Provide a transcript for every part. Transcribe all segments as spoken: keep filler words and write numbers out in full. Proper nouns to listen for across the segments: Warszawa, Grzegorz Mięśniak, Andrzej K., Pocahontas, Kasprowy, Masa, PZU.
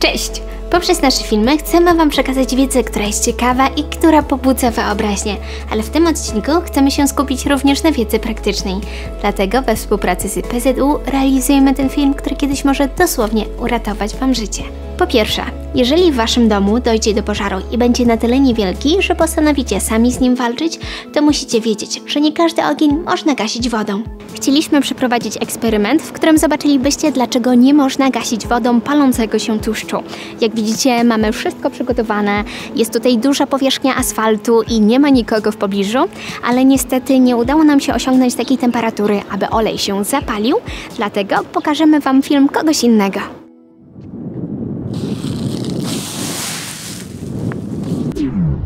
Cześć! Poprzez nasze filmy chcemy Wam przekazać wiedzę, która jest ciekawa i która pobudza wyobraźnię, ale w tym odcinku chcemy się skupić również na wiedzy praktycznej. Dlatego we współpracy z P Z U realizujemy ten film, który kiedyś może dosłownie uratować Wam życie. Po pierwsze, jeżeli w Waszym domu dojdzie do pożaru i będzie na tyle niewielki, że postanowicie sami z nim walczyć, to musicie wiedzieć, że nie każdy ogień można gasić wodą. Chcieliśmy przeprowadzić eksperyment, w którym zobaczylibyście, dlaczego nie można gasić wodą palącego się tłuszczu. Jak widzicie, mamy wszystko przygotowane, jest tutaj duża powierzchnia asfaltu i nie ma nikogo w pobliżu, ale niestety nie udało nam się osiągnąć takiej temperatury, aby olej się zapalił, dlatego pokażemy Wam film kogoś innego.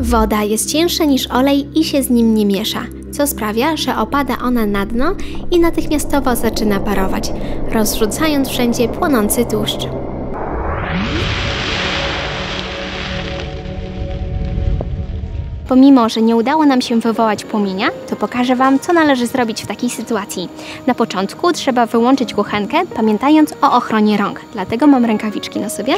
Woda jest cięższa niż olej i się z nim nie miesza, co sprawia, że opada ona na dno i natychmiastowo zaczyna parować, rozrzucając wszędzie płonący tłuszcz. Pomimo, że nie udało nam się wywołać płomienia, to pokażę Wam, co należy zrobić w takiej sytuacji. Na początku trzeba wyłączyć kuchenkę, pamiętając o ochronie rąk, dlatego mam rękawiczki na sobie.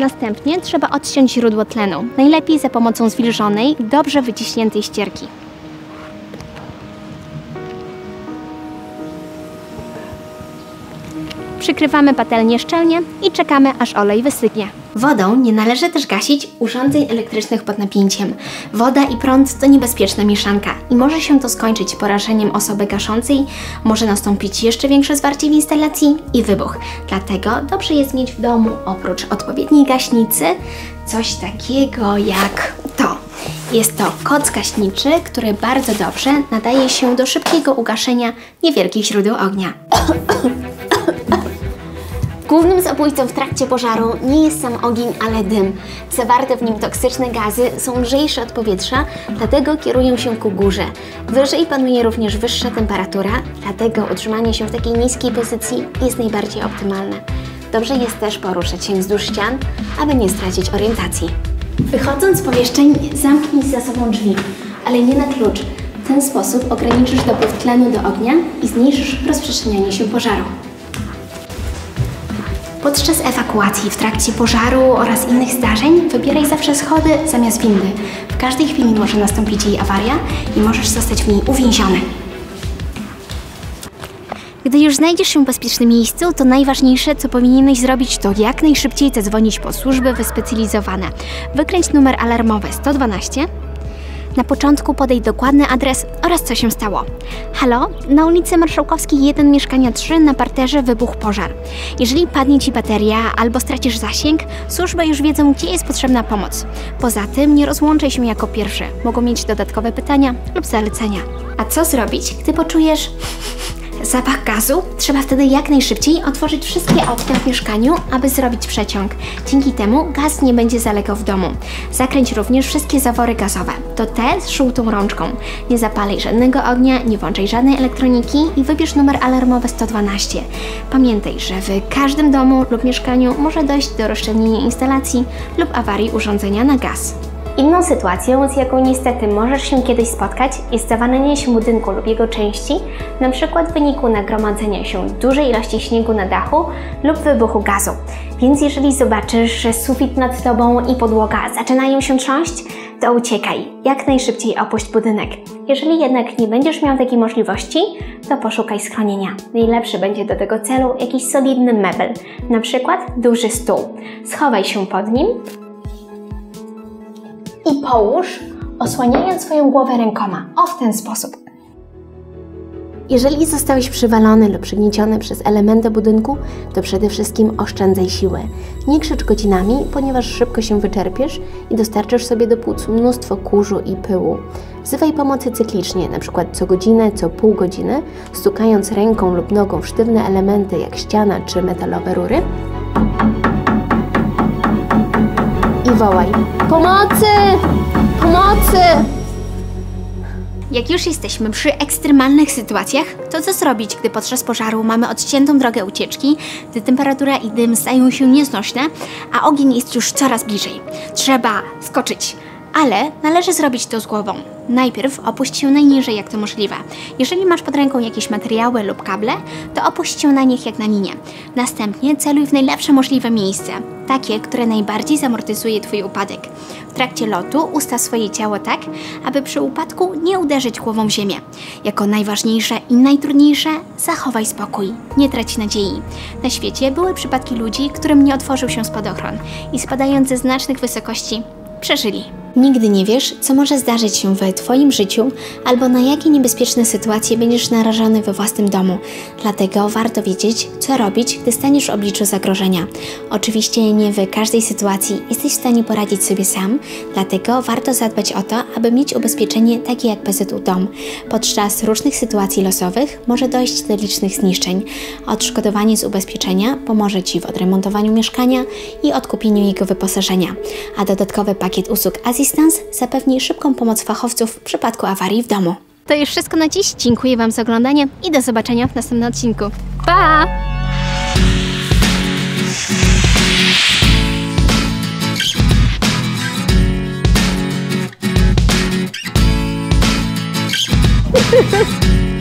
Następnie trzeba odciąć źródło tlenu, najlepiej za pomocą zwilżonej, dobrze wyciśniętej ścierki. Przykrywamy patelnię szczelnie i czekamy, aż olej wystygnie. Wodą nie należy też gasić urządzeń elektrycznych pod napięciem. Woda i prąd to niebezpieczna mieszanka i może się to skończyć porażeniem osoby gaszącej, może nastąpić jeszcze większe zwarcie w instalacji i wybuch. Dlatego dobrze jest mieć w domu, oprócz odpowiedniej gaśnicy, coś takiego jak to. Jest to koc gaśniczy, który bardzo dobrze nadaje się do szybkiego ugaszenia niewielkich źródeł ognia. Głównym zabójcą w trakcie pożaru nie jest sam ogień, ale dym. Zawarte w nim toksyczne gazy są lżejsze od powietrza, dlatego kierują się ku górze. Wyżej panuje również wyższa temperatura, dlatego utrzymanie się w takiej niskiej pozycji jest najbardziej optymalne. Dobrze jest też poruszać się wzdłuż ścian, aby nie stracić orientacji. Wychodząc z pomieszczeń, zamknij za sobą drzwi, ale nie na klucz. W ten sposób ograniczysz dopływ tlenu do ognia i zmniejszysz rozprzestrzenianie się pożaru. Podczas ewakuacji, w trakcie pożaru oraz innych zdarzeń wybieraj zawsze schody zamiast windy. W każdej chwili może nastąpić jej awaria i możesz zostać w niej uwięziony. Gdy już znajdziesz się w bezpiecznym miejscu, to najważniejsze, co powinieneś zrobić, to jak najszybciej zadzwonić po służby wyspecjalizowane. Wykręć numer alarmowy sto dwanaście. Na początku podaj dokładny adres oraz co się stało. Halo, na ulicy Marszałkowskiej jeden, mieszkania trzy, na parterze wybuchł pożar. Jeżeli padnie Ci bateria albo stracisz zasięg, służby już wiedzą, gdzie jest potrzebna pomoc. Poza tym nie rozłączaj się jako pierwszy, mogą mieć dodatkowe pytania lub zalecenia. A co zrobić, gdy poczujesz zapach gazu? Trzeba wtedy jak najszybciej otworzyć wszystkie okna w mieszkaniu, aby zrobić przeciąg. Dzięki temu gaz nie będzie zalegał w domu. Zakręć również wszystkie zawory gazowe. To te z żółtą rączką. Nie zapalaj żadnego ognia, nie włączaj żadnej elektroniki i wybierz numer alarmowy sto dwanaście. Pamiętaj, że w każdym domu lub mieszkaniu może dojść do rozszczelnienia instalacji lub awarii urządzenia na gaz. Inną sytuacją, z jaką niestety możesz się kiedyś spotkać, jest zawalenie się budynku lub jego części, np. w wyniku nagromadzenia się dużej ilości śniegu na dachu lub wybuchu gazu. Więc jeżeli zobaczysz, że sufit nad Tobą i podłoga zaczynają się trząść, to uciekaj. Jak najszybciej opuść budynek. Jeżeli jednak nie będziesz miał takiej możliwości, to poszukaj schronienia. Najlepszy będzie do tego celu jakiś solidny mebel, np. duży stół. Schowaj się pod nim i połóż, osłaniając swoją głowę rękoma. O, w ten sposób. Jeżeli zostałeś przywalony lub przygnieciony przez elementy budynku, to przede wszystkim oszczędzaj siły. Nie krzycz godzinami, ponieważ szybko się wyczerpiesz i dostarczysz sobie do płuc mnóstwo kurzu i pyłu. Wzywaj pomocy cyklicznie, np. co godzinę, co pół godziny, stukając ręką lub nogą w sztywne elementy jak ściana czy metalowe rury. Wołaj. Pomocy! Pomocy! Jak już jesteśmy przy ekstremalnych sytuacjach, to co zrobić, gdy podczas pożaru mamy odciętą drogę ucieczki, gdy temperatura i dym stają się nieznośne, a ogień jest już coraz bliżej? Trzeba skoczyć. ale należy zrobić to z głową. Najpierw opuść się najniżej jak to możliwe. Jeżeli masz pod ręką jakieś materiały lub kable, to opuść się na nich jak na minie. Następnie celuj w najlepsze możliwe miejsce, takie, które najbardziej zamortyzuje Twój upadek. W trakcie lotu ustaw swoje ciało tak, aby przy upadku nie uderzyć głową w ziemię. Jako najważniejsze i najtrudniejsze zachowaj spokój, nie trać nadziei. Na świecie były przypadki ludzi, którym nie otworzył się spadochron i spadając ze znacznych wysokości przeżyli. Nigdy nie wiesz, co może zdarzyć się w Twoim życiu albo na jakie niebezpieczne sytuacje będziesz narażony we własnym domu. Dlatego warto wiedzieć, co robić, gdy staniesz w obliczu zagrożenia. Oczywiście nie w każdej sytuacji jesteś w stanie poradzić sobie sam, dlatego warto zadbać o to, aby mieć ubezpieczenie takie jak P Z U Dom. Podczas różnych sytuacji losowych może dojść do licznych zniszczeń. Odszkodowanie z ubezpieczenia pomoże Ci w odremontowaniu mieszkania i odkupieniu jego wyposażenia, a dodatkowy pakiet usług Assistance zapewni szybką pomoc fachowców w przypadku awarii w domu. To już wszystko na dziś. Dziękuję Wam za oglądanie i do zobaczenia w następnym odcinku. Pa!